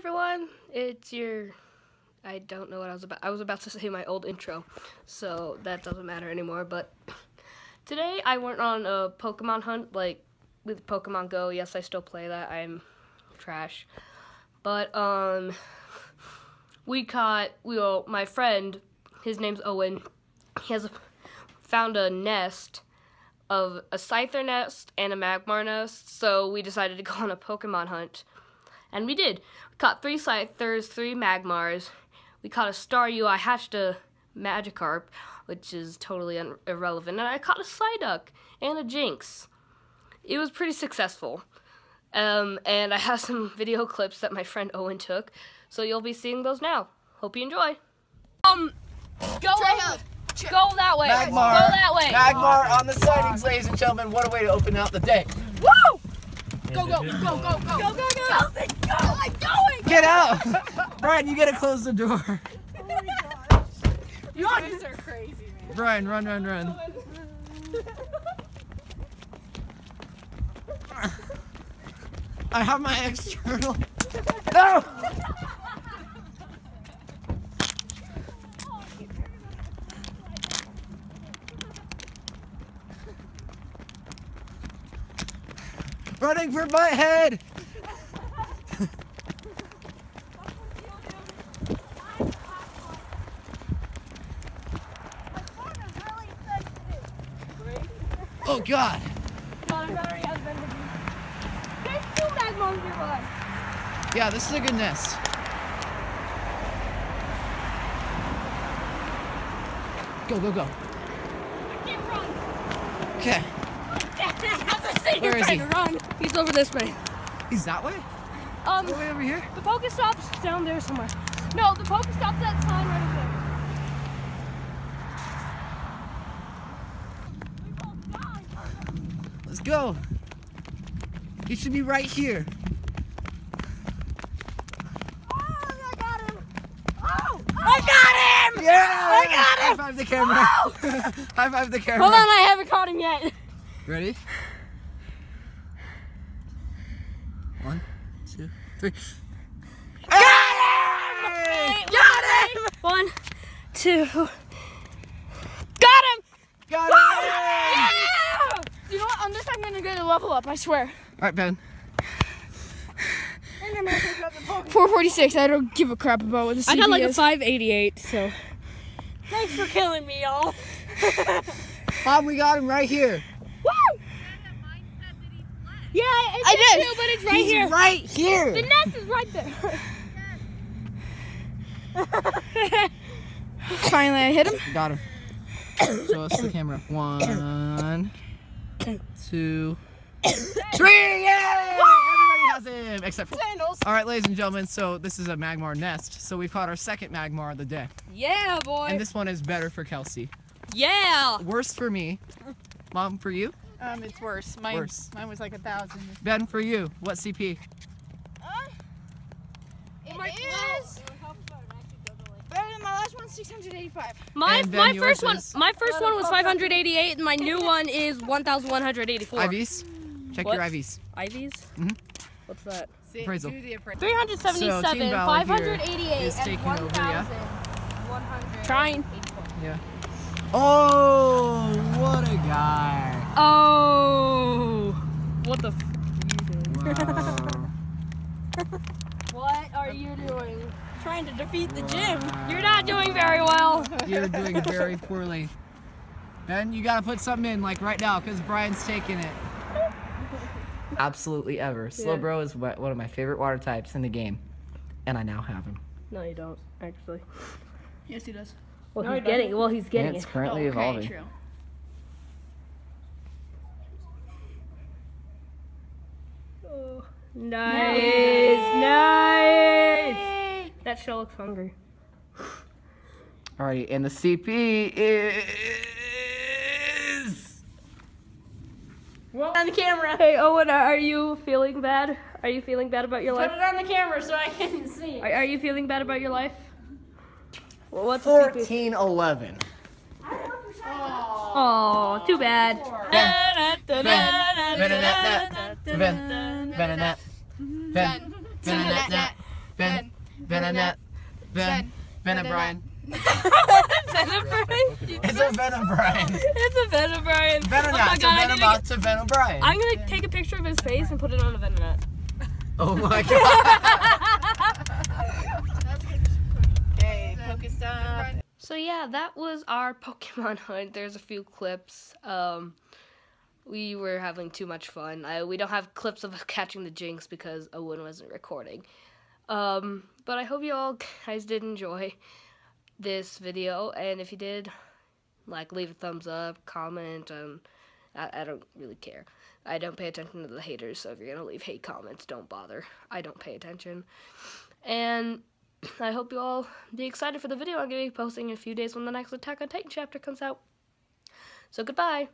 everyone, it's your, I don't know what I was about to say my old intro, so that doesn't matter anymore, but today I went on a Pokemon hunt, like, with Pokemon Go. Yes, I still play that, I'm trash, but, my friend, his name's Owen, he has found a nest of a Scyther nest and a Magmar nest, so we decided to go on a Pokemon hunt. And we did. We caught 3 Scythers, 3 Magmars. We caught a Staryu. I hatched a Magikarp, which is totally irrelevant. And I caught a Psyduck and a Jinx. It was pretty successful. And I have some video clips that my friend Owen took. So you'll be seeing those now. Hope you enjoy. Go that way. Magmar. Go that way. Magmar on the sightings, ladies and gentlemen. What a way to open out the day. Woo! Go, go, go, go, go, go, go, go, go, go, I'm going! Get out! Brian, you gotta close the door. Oh my gosh. You guys are crazy, man. Brian, run, run, run. I have my external. No! Running for my head! Oh god! Yeah, this is a good nest. Go, go, go. I can't run. Okay. Where is he? To run. He's over this way. He's that way? All the way over here? The Pokestop's down there somewhere. No, the Pokestop's that sign right over there. We both died. Let's go. He should be right here. Oh, I got him. Oh, oh. I got him! Yeah! I got him! High five the camera. Oh. High five the camera. Hold on, I haven't caught him yet. Ready? 1, 2, 3. Got him! Got him! 1, 2. Got him! Got him! Yeah! You know what? I'm just not gonna get a level up. I swear. All right, Ben. 446. I don't give a crap about what this is. I got like a 588. So. Thanks for killing me, y'all. Bob, we got him right here. Yeah, I did. Too, but it's right here. He's right here. The nest is right there. Finally, I hit him. Got him. So it's the camera. 1, 2, 3. Yay! Everybody has him except for Sandals. All right, ladies and gentlemen. So this is a Magmar nest. So we've caught our second Magmar of the day. Yeah, boy. And this one is better for Kelsey. Yeah. Worse for me. Mom, for you. It's worse. Mine was like 1,000. Ben, for you, what CP? Better than my last one, 685. My first one was 588, and my new one is 1,184. IVs? Check your IVs. IVs? Mm-hmm. What's that? Appraisal. 377, so 588, and 1,100. Trying. Yeah. Oh, what a guy. Oh, what the f you did. Wow. What are you doing? Trying to defeat the gym. You're not doing very well. You're doing very poorly. Ben, you gotta put something in like right now because Brian's taking it. Absolutely ever. Yeah. Slowbro is one of my favorite water types in the game. And I now have him. No, you don't, actually. Yes, he does. Well, no, he's getting and it's currently evolving. True. Nice. Nice! That shell looks hungry. Alrighty, and the CP is... Whoa. On the camera! Hey Owen, are you feeling bad? Are you feeling bad about your life? Put it on the camera so I can see. Are you feeling bad about your life? Well, what's 1411. Oh, too bad. Venonet. Venonet. Venonet. Venonet. Venonet. Venonet, Venobrine. Venobrine? It's a Venobrine. It's a Venobrine. Venonet. Oh my God, it's a Venobrine. I'm gonna take a picture of his face and put it on a Venonet. Oh my God. Okay, Pokestop. So yeah, that was our Pokemon hunt. There's a few clips. We were having too much fun. We don't have clips of us catching the Jinx because Owen wasn't recording. But I hope you all guys did enjoy this video, and if you did, like, leave a thumbs up, comment, and I don't really care. I don't pay attention to the haters, so if you're gonna leave hate comments, don't bother. I don't pay attention. And I hope you all be excited for the video I'm gonna be posting in a few days when the next Attack on Titan chapter comes out. So goodbye!